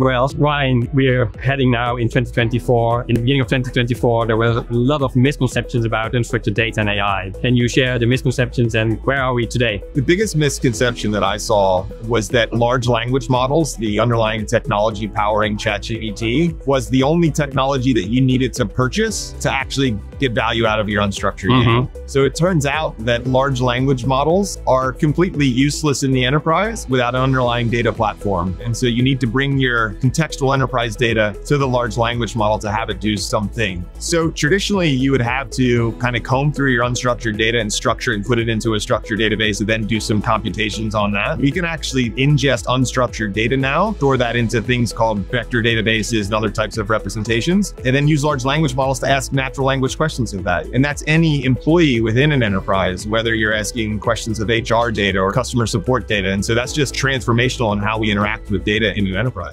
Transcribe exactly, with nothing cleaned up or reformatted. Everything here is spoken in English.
Well, Ryan, we're heading now in twenty twenty-four. In the beginning of twenty twenty-four, there were a lot of misconceptions about unstructured data and A I. Can you share the misconceptions and where are we today? The biggest misconception that I saw was that large language models, the underlying technology powering ChatGPT, was the only technology that you needed to purchase to actually get value out of your unstructured mm-hmm. data. So it turns out that large language models are completely useless in the enterprise without an underlying data platform. And so you need to bring your contextual enterprise data to the large language model to have it do something. So traditionally, you would have to kind of comb through your unstructured data and structure and put it into a structured database and then do some computations on that. You can actually ingest unstructured data now, store that into things called vector databases and other types of representations, and then use large language models to ask natural language questions of that. And that's any employee within an enterprise, whether you're asking questions of H R data or customer support data. And so that's just transformational in how we interact with data in an enterprise.